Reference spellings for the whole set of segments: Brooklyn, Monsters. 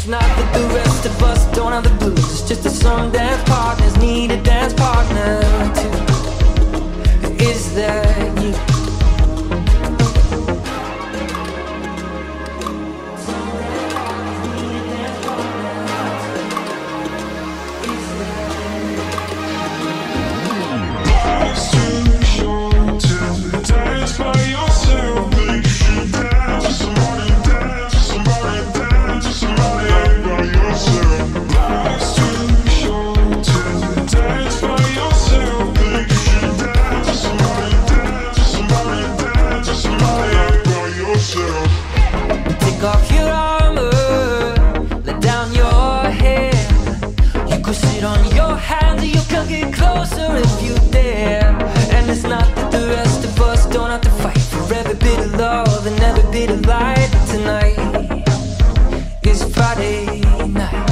It's not that the rest of us don't have the blues. It's just that some dance partners need a dance partner too. Is that you? Some dance partners need a dance partner too. Is that you? Too short to dance by yourself. Make sure you dance with somebody. Take off your armor, let down your hair. You could sit on your hands, or you can get closer if you dare. And it's not that the rest of us don't have to fight for every bit of love and every bit of light. Tonight is Friday night.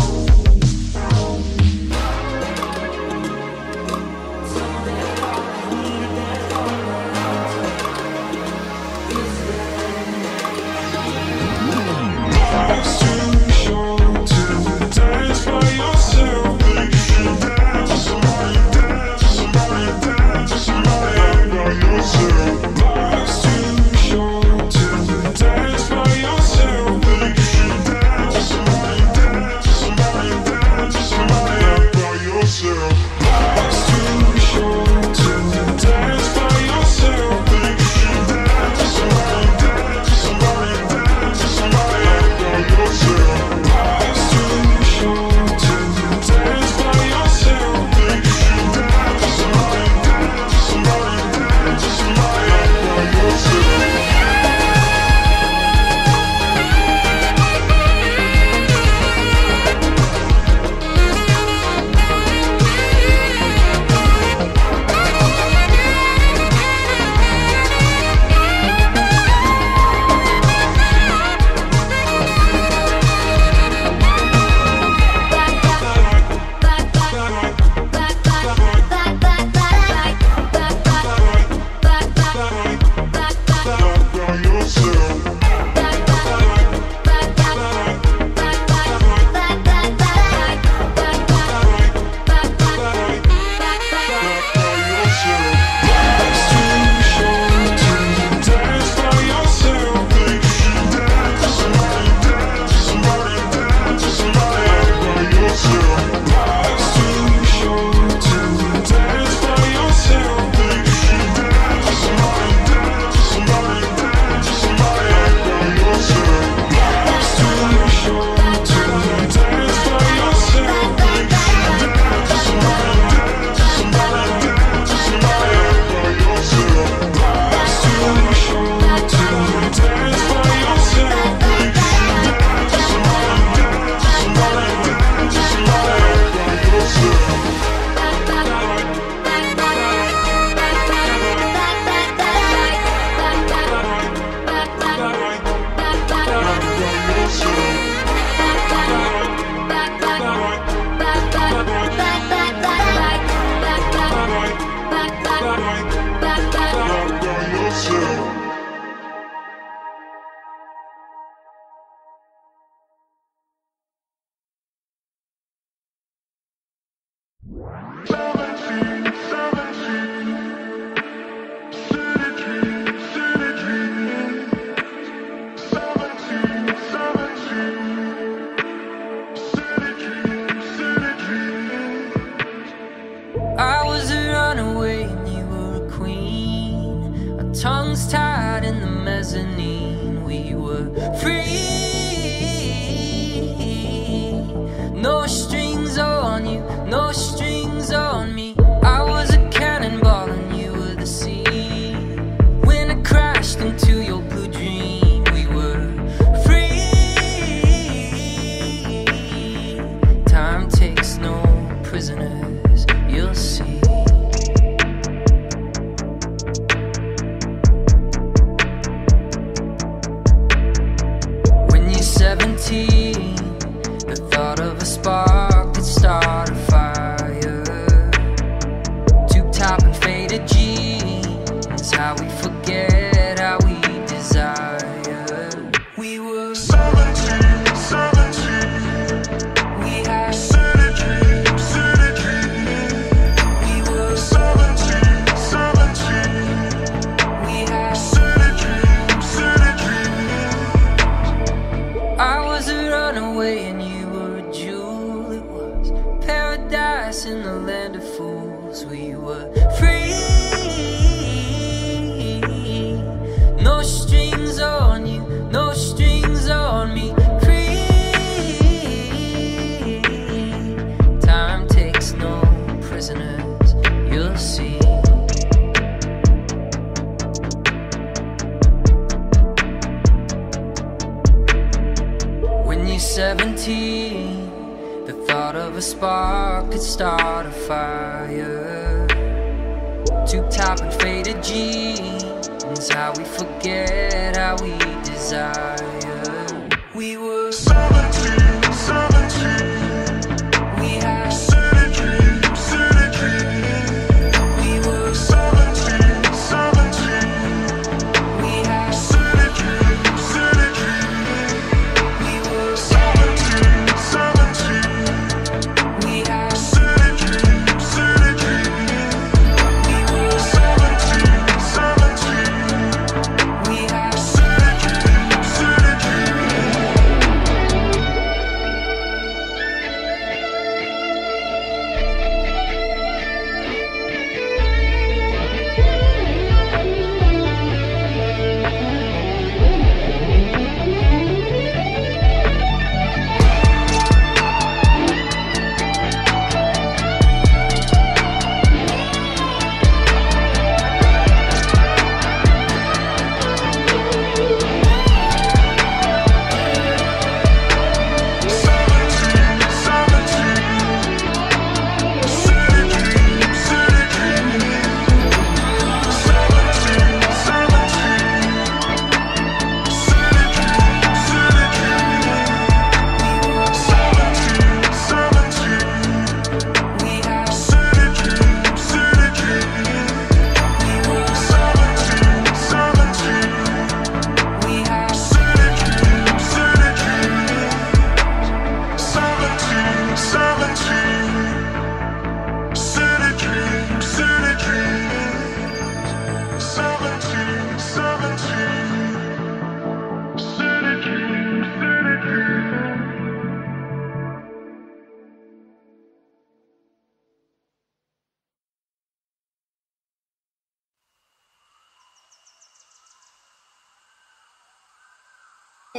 We were 17, 17. in the land of fools. We were free. No strings on you, no strings on me. Free. Time takes no prisoners, you'll see. When you're 17, the thought of a spark could start a fire. Tube top and faded jeans, how we forget how we desire. We were 17, 17.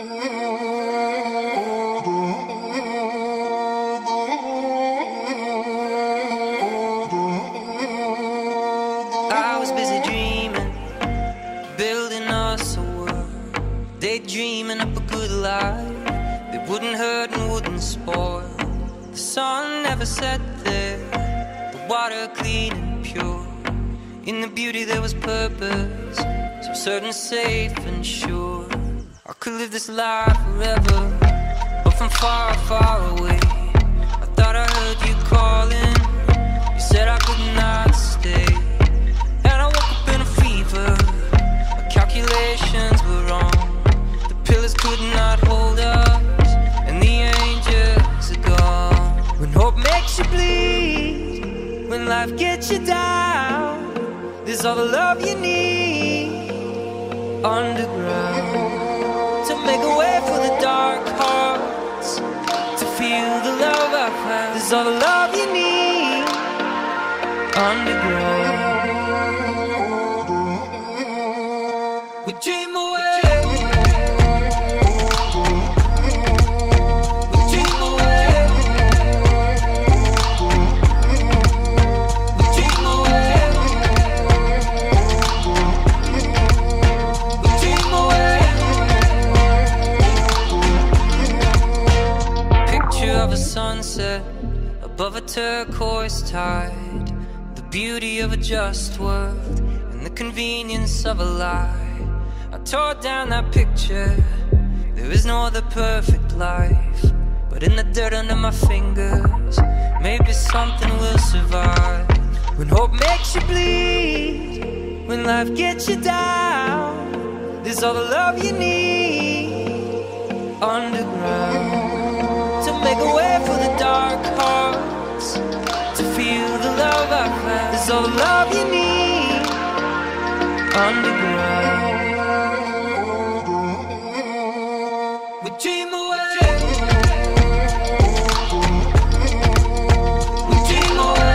I was busy dreaming, building us a world, daydreaming up a good life that wouldn't hurt and wouldn't spoil. The sun never set there, the water clean and pure. In the beauty there was purpose, so certain, safe and sure. I could live this life forever, but from far, far away. I thought I heard you calling, you said I could not stay. And I woke up in a fever, my calculations were wrong. The pillars could not hold us, and the angels are gone. When hope makes you bleed, when life gets you down, there's all the love you need underground. Make a way for the dark hearts to feel the love I found. There's all the love you need underground. We dream away. Sunset above a turquoise tide, the beauty of a just world and the convenience of a lie. I tore down that picture. There is no other perfect life, but in the dirt under my fingers, maybe something will survive. When hope makes you bleed, when life gets you down, there's all the love you need underground. Make a way for the dark hearts to feel the love I found. There's all the love you need underground. We dream away. We dream away.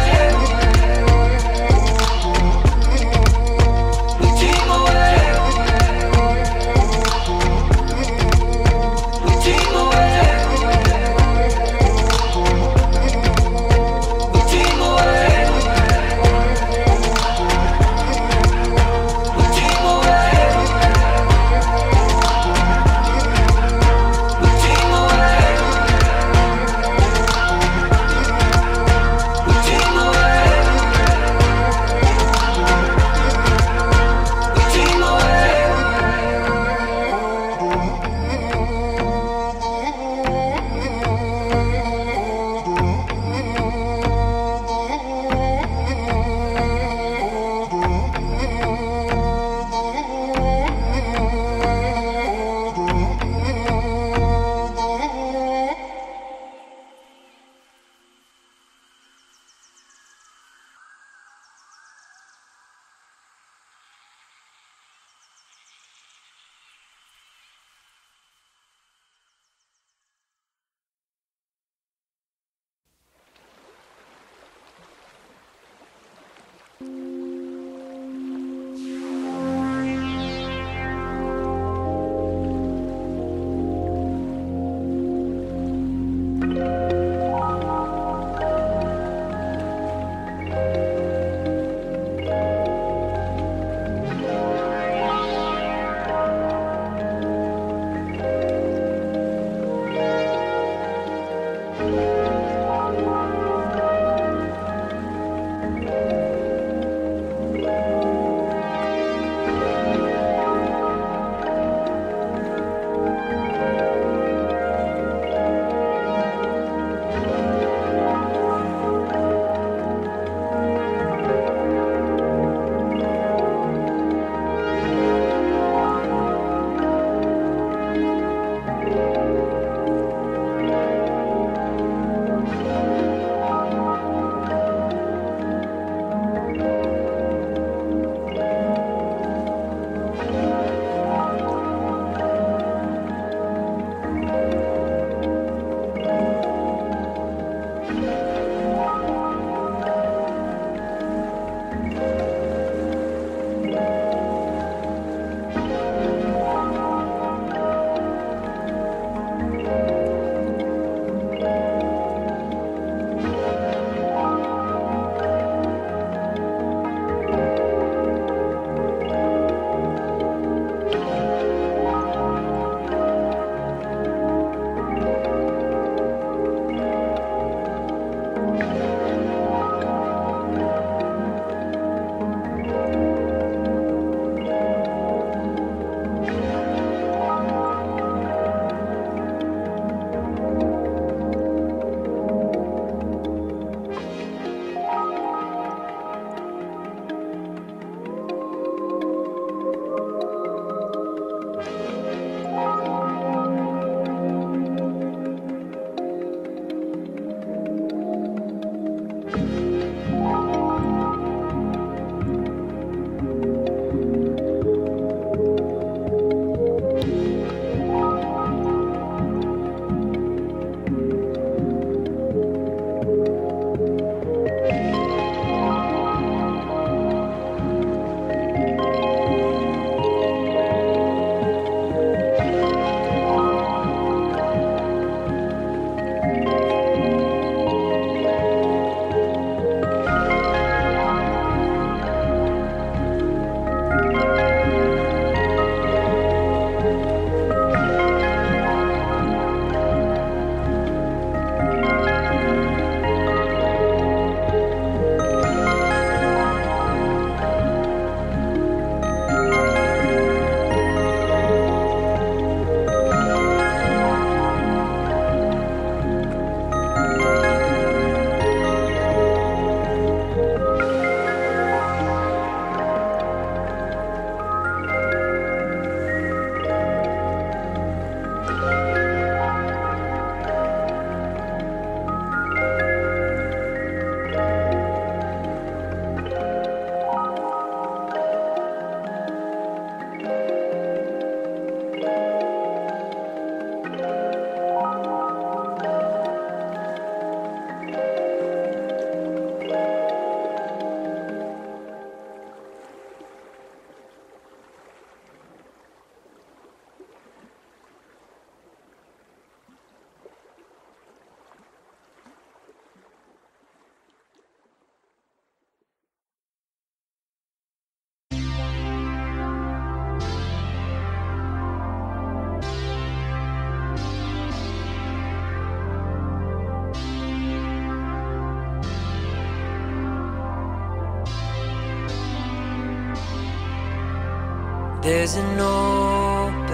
There's an open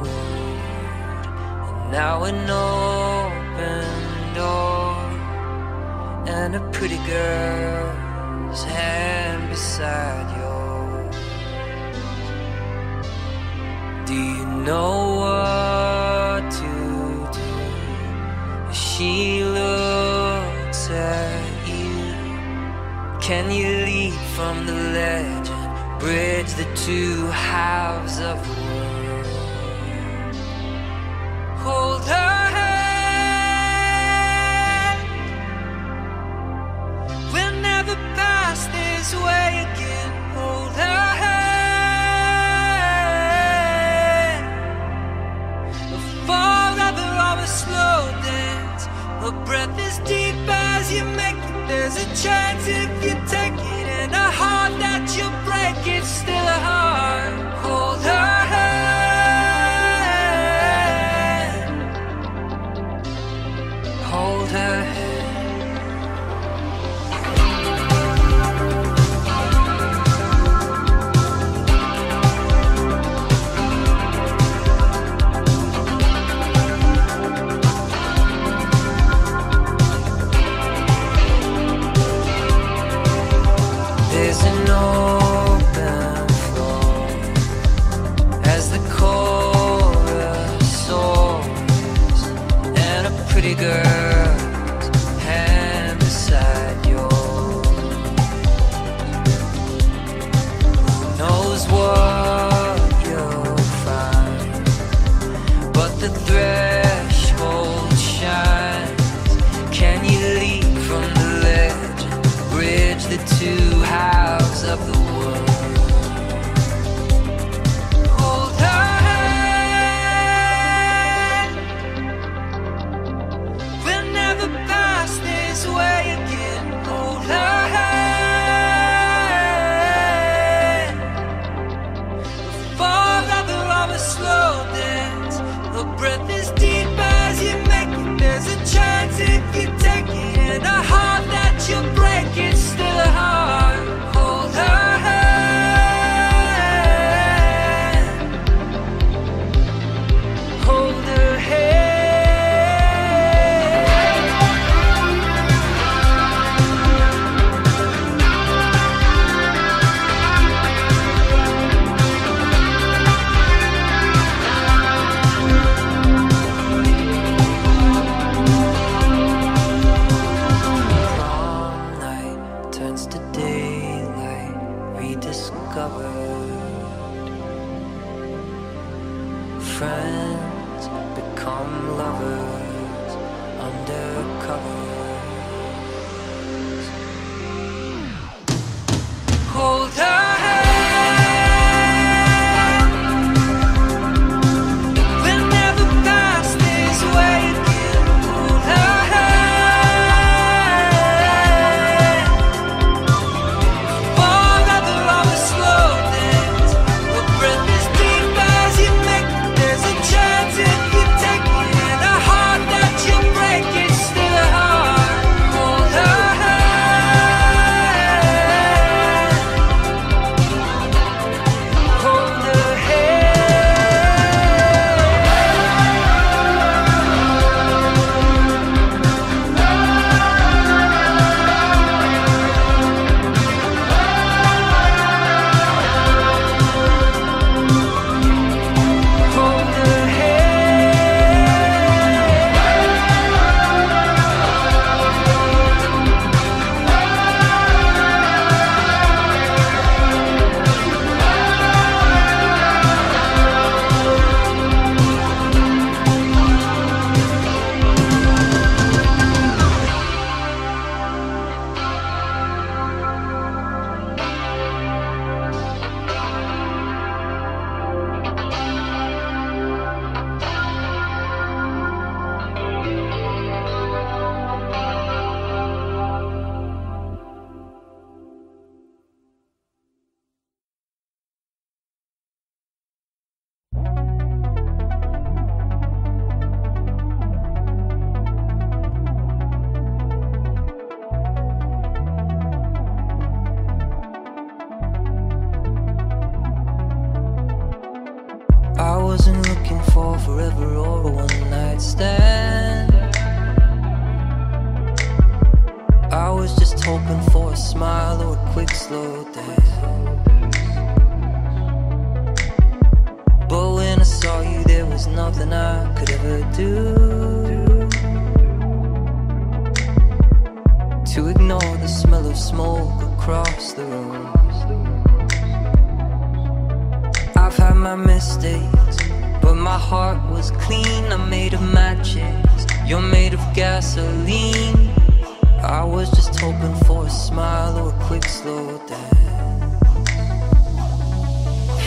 road, and now an open door, and a pretty girl's hand beside yours. Do you know what to do? She looks at you. Can you leap from the ledge? Bridge the two halves of the world. Hold her hand. We'll never pass this way again. Hold her hand. A forever or a slow dance. Our breath is deep as you make it. There's a chance if you take it, and a heart that you break, it's still a heart. Hold her hand. Hold her hand. Friends become lovers undercover. Hold her. I wasn't looking for forever or a one-night stand. I was just hoping for a smile or a quick slow dance. But when I saw you, there was nothing I could ever do to ignore the smell of smoke across the room. I've had my mistakes, but my heart was clean. I'm made of matches, you're made of gasoline. I was just hoping for a smile or a quick slow dance.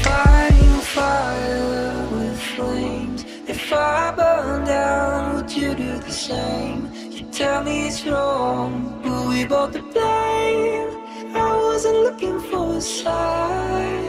Fighting fire with flames. If I burn down, would you do the same? You Tell me it's wrong, but we both to blame. I wasn't looking for a sign.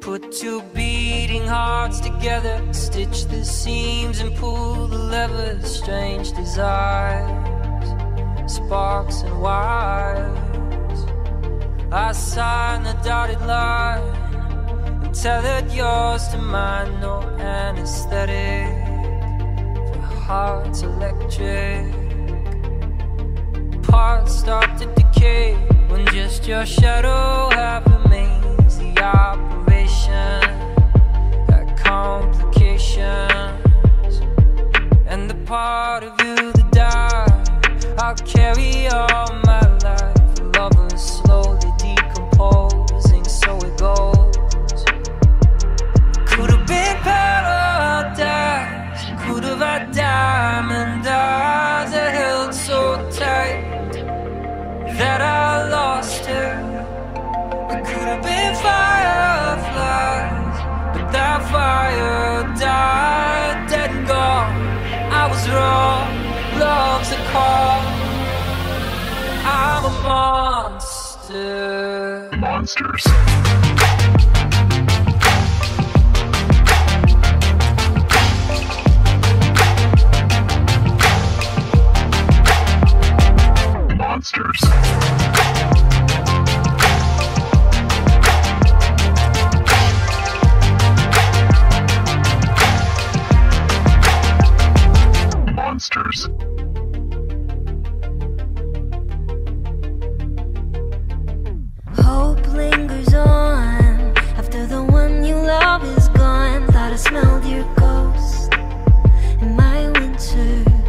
Put two beating hearts together, stitch the seams and pull the levers. Strange desires, sparks and wires. I signed the dotted line and tethered yours to mine. No anesthetic for hearts electric. Parts start to decay when just your shadow half remains the opposite. That complications and the part of you that died, I'll carry all my life. Lovers slowly decomposing, so it goes. Could have been paradise, could have had diamond eyes. I held so tight that I lost her. I could have been fire. But that fire died, dead and gone. I was wrong, love's a call. I'm a monster. Monsters. Smelled your ghost in my winter.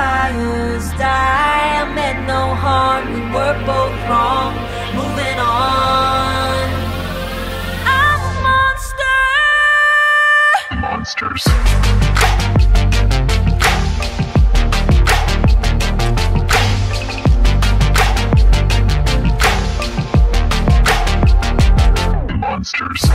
fires die. I meant no harm, we were both wrong. Moving on. I'm a monster. Monsters. Monsters. Monsters.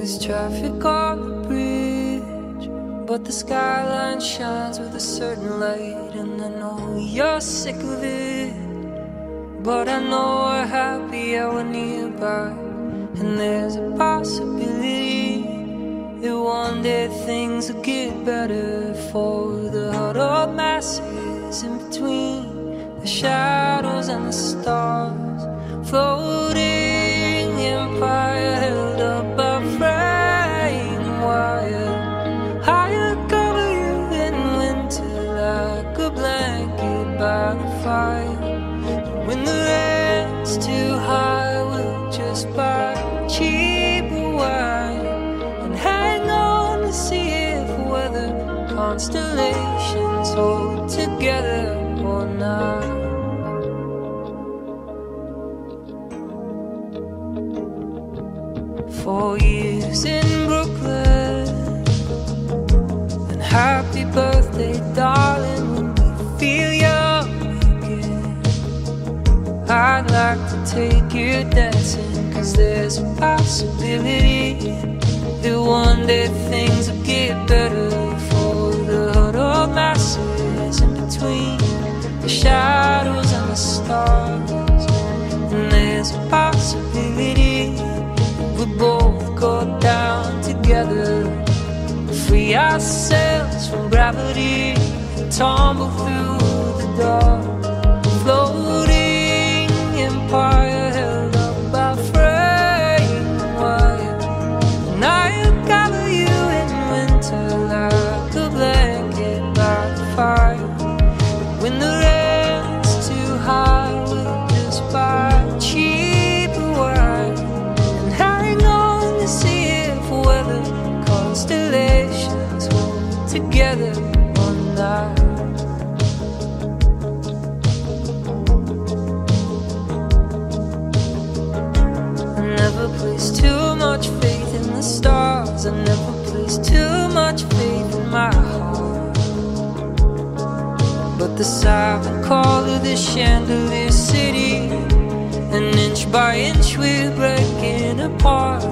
There's traffic on the bridge, but the skyline shines with a certain light. And I know you're sick of it, but I know we're happy and we're nearby. And there's a possibility that one day things will get better for the huddled masses in between the shadows and the stars, floating empire held up by fraying wire. I'll cover you in winter like a blanket by the fire. When the rain's too high, we'll just buy cheaper wine and hang on to see if weather constellations hold together or not. For years in Brooklyn, and happy birthday, darling, when we feel young again. I'd like to take you dancing, cause there's a possibility that one day things will get better for the huddled masses in between the shadows and the stars. And there's a possibility we'll both go down together, free ourselves from gravity, tumble through the dark, floating empire held up by fraying wire. And I'll cover you in winter like a blanket by the fire. When the rain's too high, we'll just buy cheaper wine and hang on to see if weather constellations hold together or not. I never placed too much faith in the stars. I never placed too much faith in my heart. But the siren call of the chandelier city, and inch by inch we're breaking apart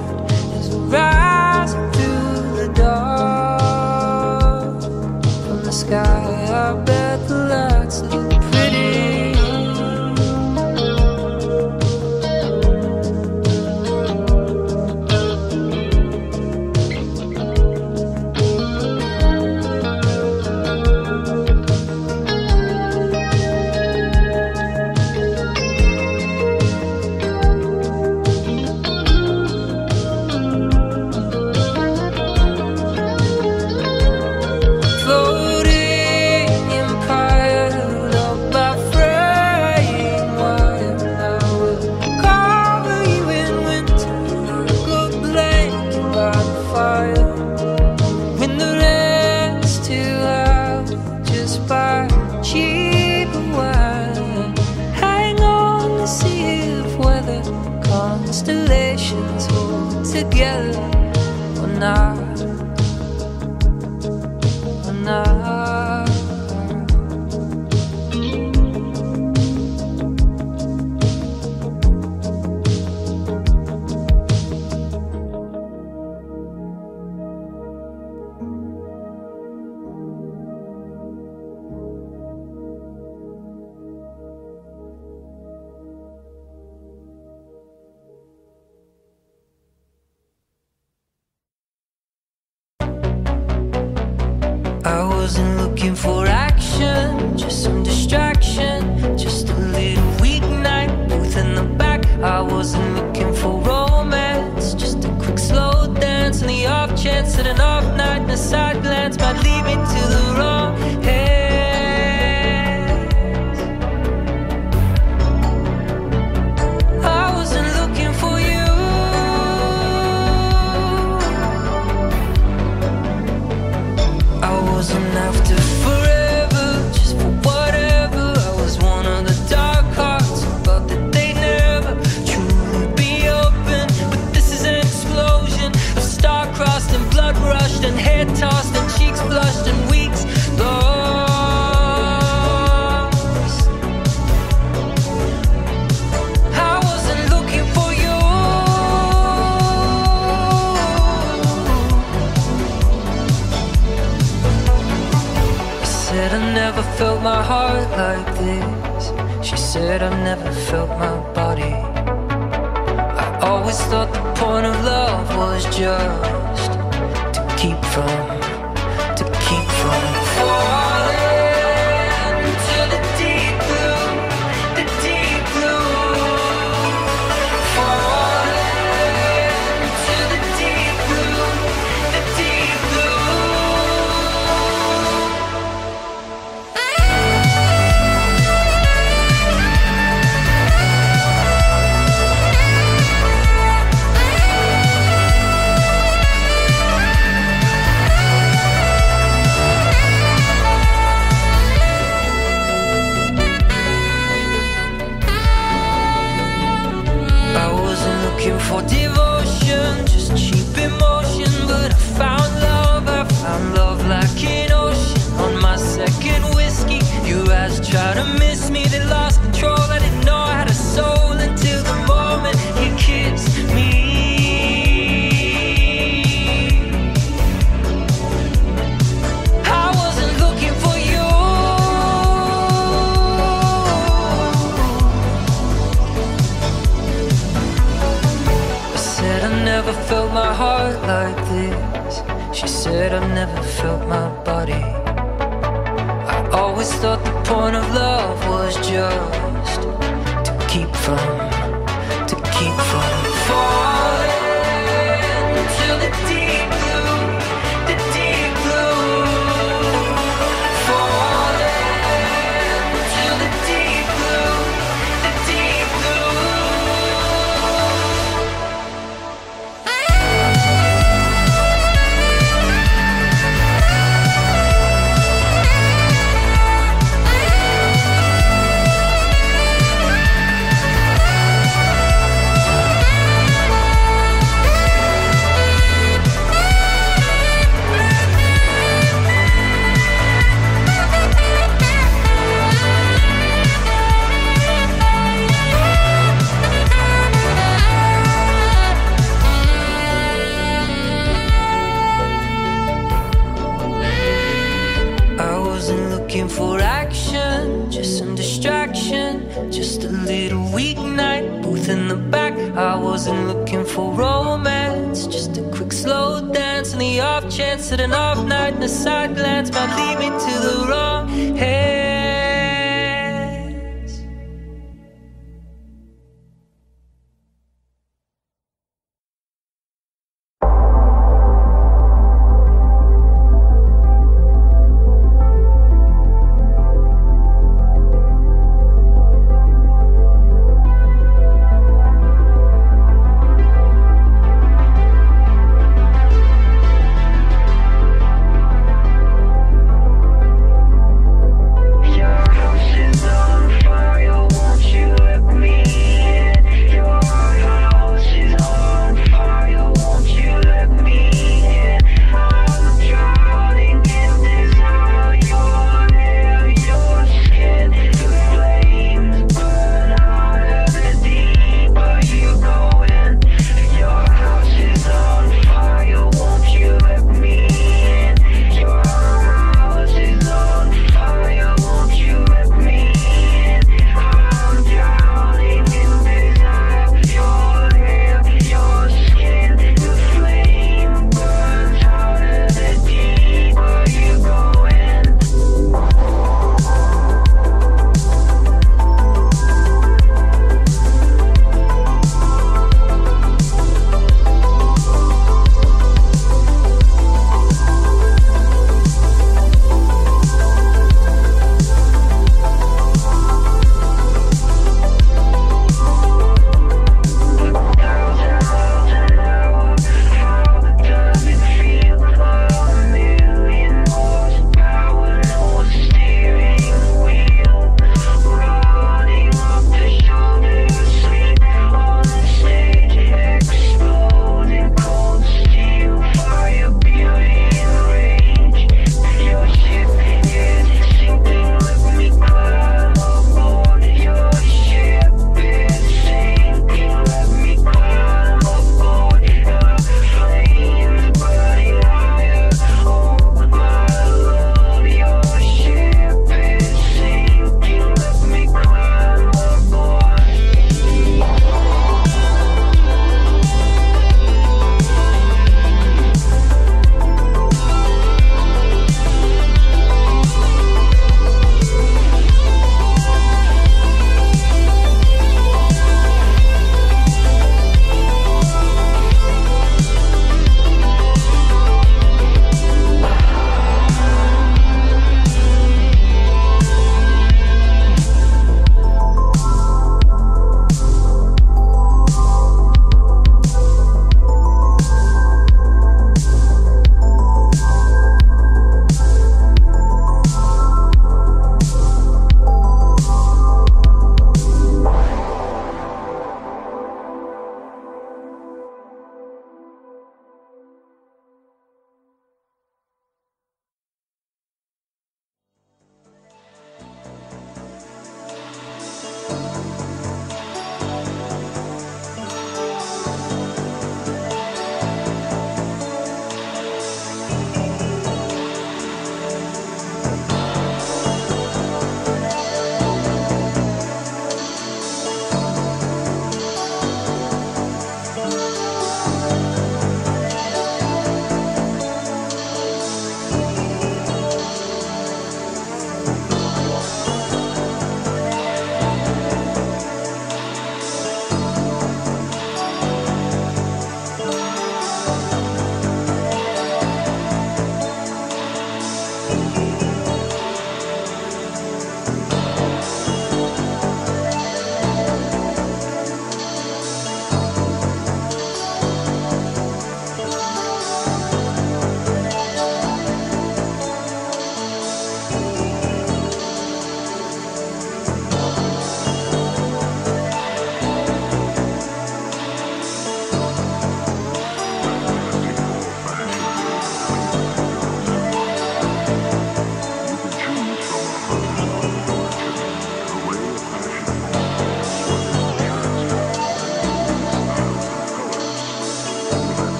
as we rise through the dark. From the sky, I bet the lights look pretty. Constellations hold together or not, or not. I wasn't looking for action, just some distraction, just a little weeknight booth in the back. I wasn't looking for romance, just a quick slow dance, and the off chance that an off night and a side glance might lead me to the wrong hands. I wasn't looking for you. I wasn't after forever, just for whatever. I was one of the dark hearts who thought that they'd never truly be open. But this is an explosion of star-crossed and blood-rushed and head-tossed and cheeks flushed and weeks felt my heart like this. She said I never felt my body. I always thought the point of love was just to keep from falling into the deep blue, the deep blue. Falling into the deep blue, the deep blue. Chance at an off night and a side glance might lead me to the wrong head.